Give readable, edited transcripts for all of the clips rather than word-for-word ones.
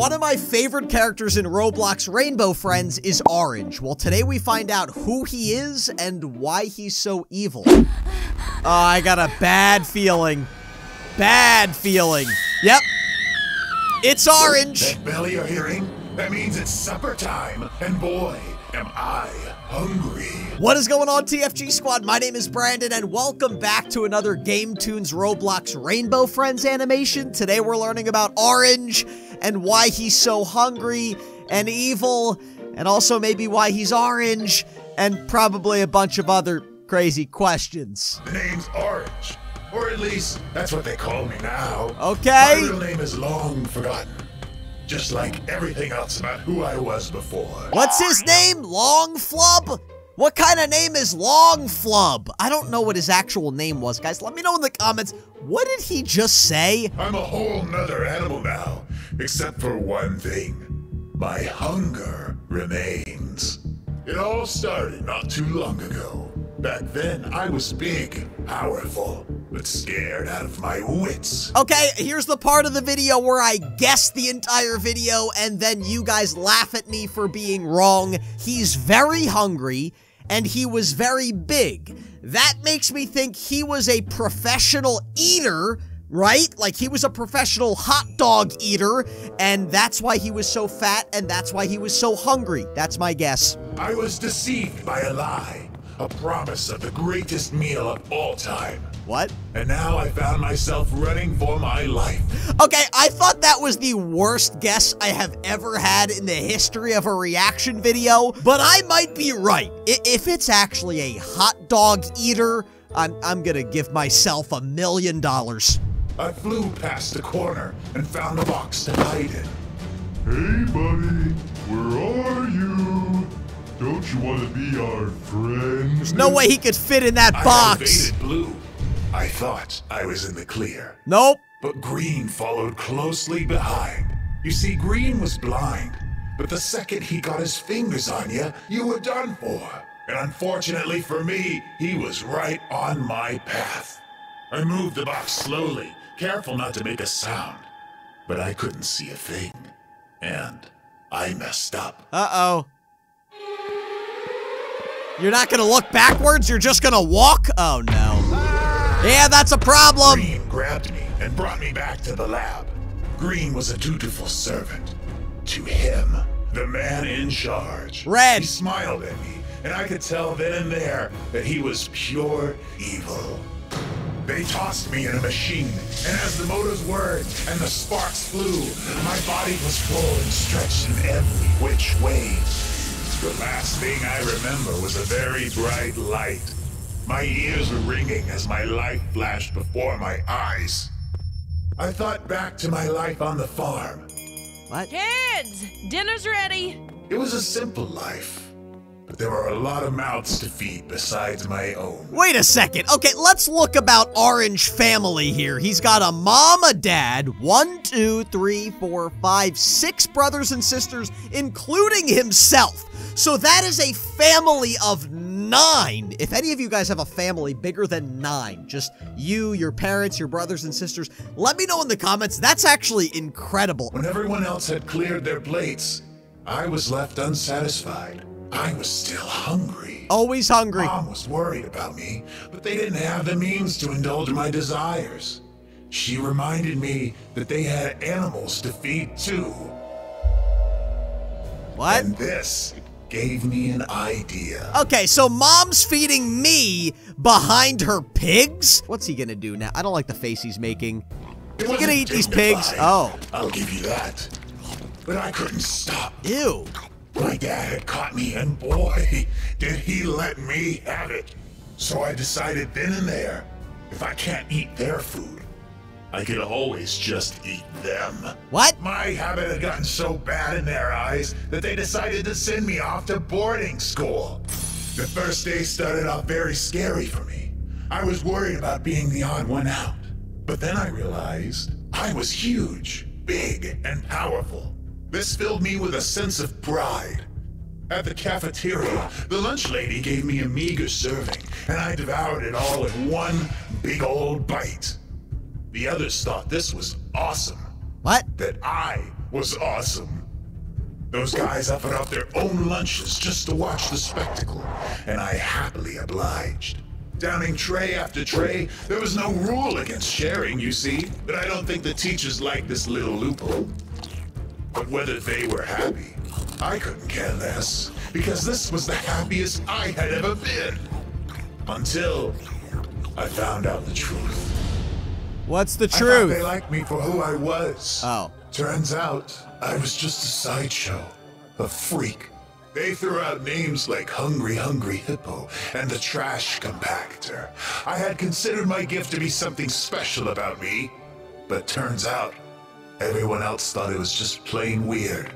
One of my favorite characters in Roblox Rainbow Friends is Orange. Well, today we find out who he is and why he's so evil. Oh, I got a bad feeling. Bad feeling. Yep. It's Orange. That belly you're hearing? That means it's supper time, and boy, am I hungry. What is going on, TFG Squad? My name is Brandon, and welcome back to another GameToons Roblox Rainbow Friends animation. Today we're learning about Orange, and why he's so hungry and evil, and also maybe why he's orange, and probably a bunch of other crazy questions. The name's Orange, or at least that's what they call me now. Okay. My real name is long forgotten. Just like everything else about who I was before. What's his name? Long Flub? What kind of name is Long Flub? I don't know what his actual name was, guys. Let me know in the comments. What did he just say? I'm a whole nother animal now, except for one thing. My hunger remains. It all started not too long ago. Back then, I was big, powerful, but scared out of my wits. Okay, here's the part of the video where I guess the entire video and then you guys laugh at me for being wrong. He's very hungry and he was very big. That makes me think he was a professional eater, right? Like he was a professional hot dog eater, and that's why he was so fat and that's why he was so hungry. That's my guess. I was deceived by a lie. A promise of the greatest meal of all time. What? And now I found myself running for my life. Okay, I thought that was the worst guess I have ever had in the history of a reaction video, but I might be right. If it's actually a hot dog eater, I'm gonna give myself $1 million. I flew past the corner and found a box to hide in. Hey buddy, where are you? Don't you want to be our friend? There's no way he could fit in that box. I faded blue. I thought I was in the clear. Nope. But green followed closely behind. You see, green was blind, but the second he got his fingers on you, you were done for. And unfortunately for me, he was right on my path. I moved the box slowly, careful not to make a sound. But I couldn't see a thing. And I messed up. Uh-oh. You're not gonna look backwards, you're just gonna walk? Oh no. Yeah, that's a problem. Green grabbed me and brought me back to the lab. Green was a dutiful servant. To him, the man in charge. Red. He smiled at me, and I could tell then and there that he was pure evil. They tossed me in a machine, and as the motors whirred and the sparks flew, my body was full and stretched in every which way. The last thing I remember was a very bright light. My ears were ringing as my life flashed before my eyes. I thought back to my life on the farm. What? Kids, dinner's ready. It was a simple life, but there were a lot of mouths to feed besides my own. Wait a second. Okay, let's look about Orange family here. He's got a mom, a dad, 6 brothers and sisters, including himself. So that is a family of 9. If any of you guys have a family bigger than 9, just you, your parents, your brothers and sisters, let me know in the comments. That's actually incredible. When everyone else had cleared their plates, I was left unsatisfied. I was still hungry. Always hungry. Mom was worried about me, but they didn't have the means to indulge my desires. She reminded me that they had animals to feed too. What? And this gave me an idea. Okay, so mom's feeding me behind her pigs? What's he gonna do now? I don't like the face he's making. Is he gonna eat these pigs? Oh. I'll give you that. But I couldn't stop. Ew. My dad had caught me, and boy, did he let me have it. So I decided then and there, if I can't eat their food, I could always just eat them. What? My habit had gotten so bad in their eyes that they decided to send me off to boarding school. The first day started off very scary for me. I was worried about being the odd one out. But then I realized I was huge, big, and powerful. This filled me with a sense of pride. At the cafeteria, the lunch lady gave me a meager serving, and I devoured it all in one big old bite. The others thought this was awesome. What? That I was awesome. Those guys offered up their own lunches just to watch the spectacle, and I happily obliged. Downing tray after tray, there was no rule against sharing, you see, but I don't think the teachers liked this little loophole. But whether they were happy, I couldn't care less, because this was the happiest I had ever been. Until I found out the truth. What's the truth? I thought they liked me for who I was. Oh. Turns out, I was just a sideshow, a freak. They threw out names like Hungry Hungry Hippo and the Trash Compactor. I had considered my gift to be something special about me, but turns out, everyone else thought it was just plain weird.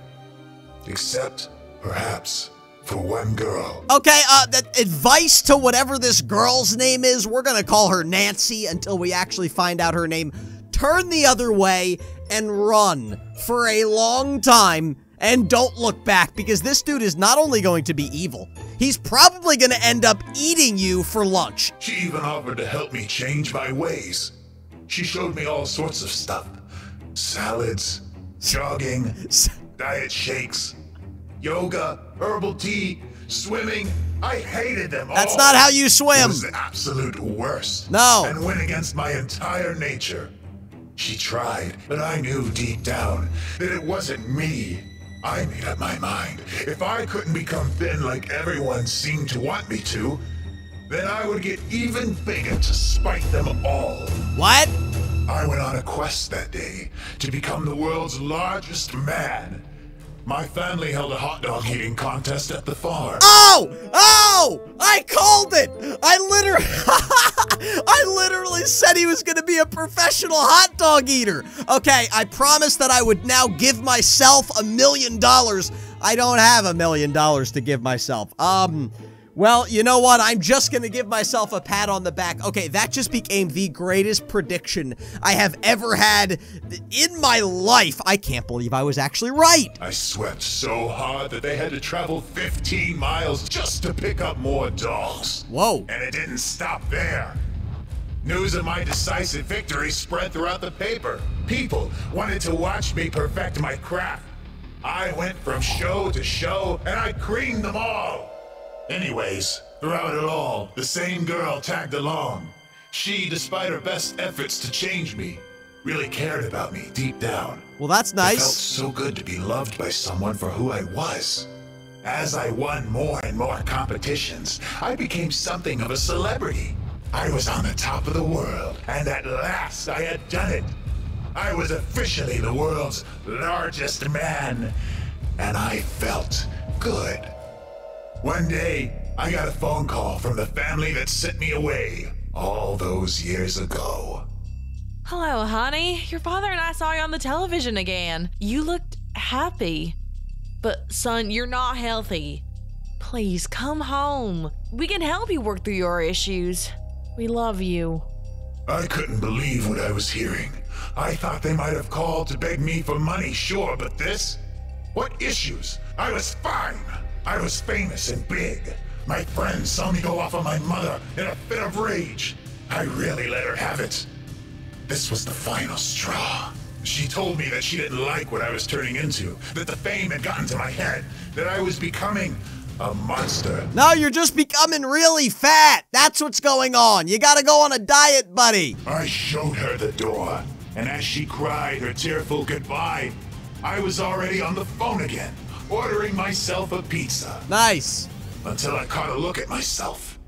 Except, perhaps, for one girl. Okay, that advice to whatever this girl's name is, we're gonna call her Nancy until we actually find out her name. Turn the other way and run for a long time and don't look back, because this dude is not only going to be evil, he's probably gonna end up eating you for lunch. She even offered to help me change my ways. She showed me all sorts of stuff. Salads, jogging, diet shakes, yoga, herbal tea, swimming. I hated them all. That's not how you swim. It was the absolute worst. No. And went against my entire nature. She tried, but I knew deep down that it wasn't me. I made up my mind. If I couldn't become thin like everyone seemed to want me to, then I would get even bigger to spite them all. What? I went on a quest that day to become the world's largest man. My family held a hot dog eating contest at the farm. Oh! Oh! I called it! I literally said he was gonna be a professional hot dog eater. Okay, I promised that I would now give myself $1 million. I don't have $1 million to give myself. Well, you know what? I'm just gonna give myself a pat on the back. Okay, that just became the greatest prediction I have ever had in my life. I can't believe I was actually right. I swept so hard that they had to travel 15 miles just to pick up more dogs. Whoa. And it didn't stop there. News of my decisive victory spread throughout the paper. People wanted to watch me perfect my craft. I went from show to show, and I creamed them all. Anyways, throughout it all, the same girl tagged along. She, despite her best efforts to change me, really cared about me deep down. Well, that's nice. It felt so good to be loved by someone for who I was. As I won more and more competitions, I became something of a celebrity. I was on the top of the world, and at last I had done it. I was officially the world's largest man, and I felt good. One day, I got a phone call from the family that sent me away all those years ago. Hello, honey. Your father and I saw you on the television again. You looked happy. But, son, you're not healthy. Please, come home. We can help you work through your issues. We love you. I couldn't believe what I was hearing. I thought they might have called to beg me for money, sure, but this? What issues? I was fine. I was famous and big. My friends saw me go off on my mother in a fit of rage. I really let her have it. This was the final straw. She told me that she didn't like what I was turning into, that the fame had gotten to my head, that I was becoming a monster. No, you're just becoming really fat. That's what's going on. You gotta go on a diet, buddy. I showed her the door, and as she cried her tearful goodbye, I was already on the phone again, ordering myself a pizza. Nice. Until I caught a look at myself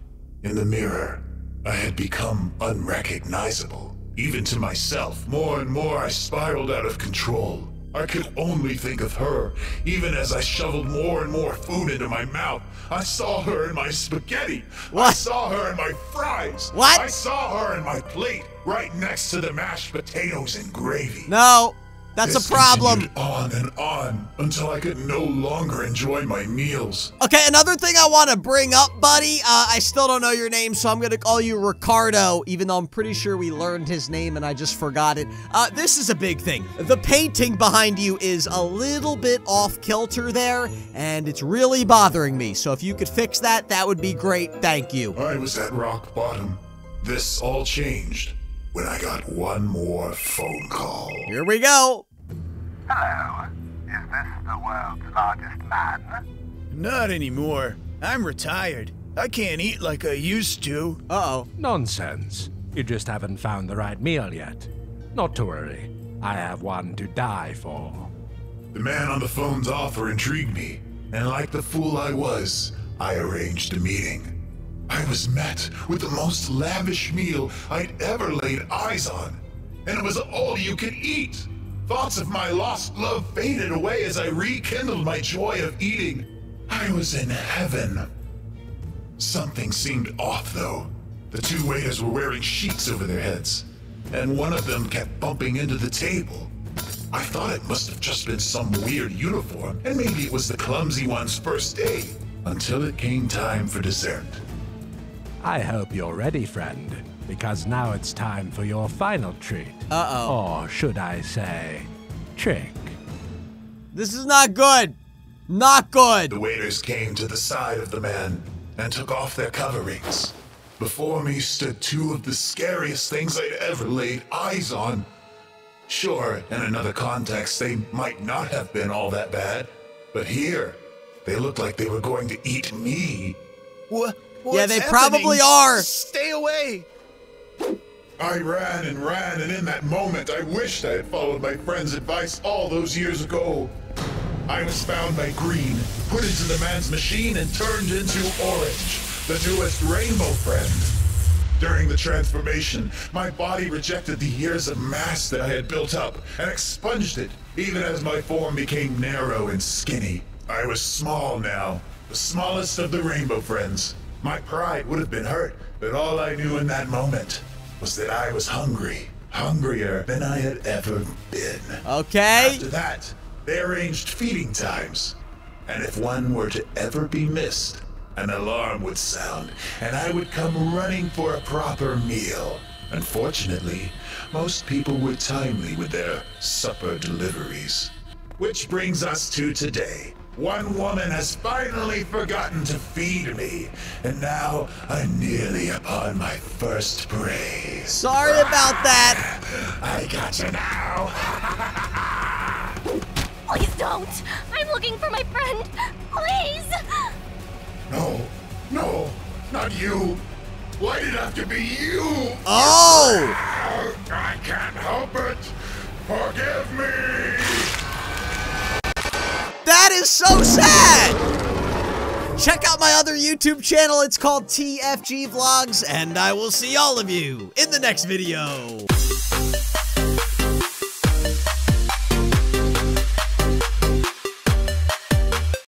in the mirror. I had become unrecognizable, even to myself. More and more I spiraled out of control. I could only think of her. Even as I shoveled more and more food into my mouth, I saw her in my spaghetti. What? I saw her in my fries. What? I saw her in my plate, right next to the mashed potatoes and gravy. No. That's a problem. This continued on and on until I could no longer enjoy my meals. Okay, another thing I want to bring up, buddy. I still don't know your name, so I'm going to call you Ricardo, even though I'm pretty sure we learned his name and I just forgot it. This is a big thing. The painting behind you is a little bit off kilter there, and it's really bothering me. So if you could fix that, that would be great. Thank you. I was at rock bottom. This all changed when I got one more phone call. Here we go. Hello. Is this the world's largest man? Not anymore. I'm retired. I can't eat like I used to. Uh-oh. Nonsense. You just haven't found the right meal yet. Not to worry. I have one to die for. The man on the phone's offer intrigued me, and like the fool I was, I arranged a meeting. I was met with the most lavish meal I'd ever laid eyes on, and it was all you could eat. Thoughts of my lost love faded away as I rekindled my joy of eating. I was in heaven. Something seemed off, though. The two waiters were wearing sheets over their heads, and one of them kept bumping into the table. I thought it must have just been some weird uniform, and maybe it was the clumsy one's first day, until it came time for dessert. I hope you're ready, friend, because now it's time for your final treat. Uh-oh. Or should I say, trick. This is not good. Not good. The waiters came to the side of the man and took off their coverings. Before me stood two of the scariest things I'd ever laid eyes on. Sure, in another context, they might not have been all that bad, but here, they looked like they were going to eat me. What? Yeah, they probably are. Stay away. I ran, and in that moment, I wished I had followed my friend's advice all those years ago. I was found by Green, put into the man's machine, and turned into Orange, the newest Rainbow Friend. During the transformation, my body rejected the years of mass that I had built up and expunged it, even as my form became narrow and skinny. I was small now, the smallest of the Rainbow Friends. My pride would have been hurt, but all I knew in that moment was that I was hungry, hungrier than I had ever been. Okay. After that, they arranged feeding times, and if one were to ever be missed, an alarm would sound, and I would come running for a proper meal. Unfortunately, most people were timely with their supper deliveries. Which brings us to today. One woman has finally forgotten to feed me, and now I'm nearly upon my first prey. Sorry about that. I got you now. Please don't! I'm looking for my friend! Please! No, no, not you! Why did it have to be you? Oh! I can't help it! Forgive me! That is so sad! Check out my other YouTube channel, it's called TFG Vlogs, and I will see all of you in the next video!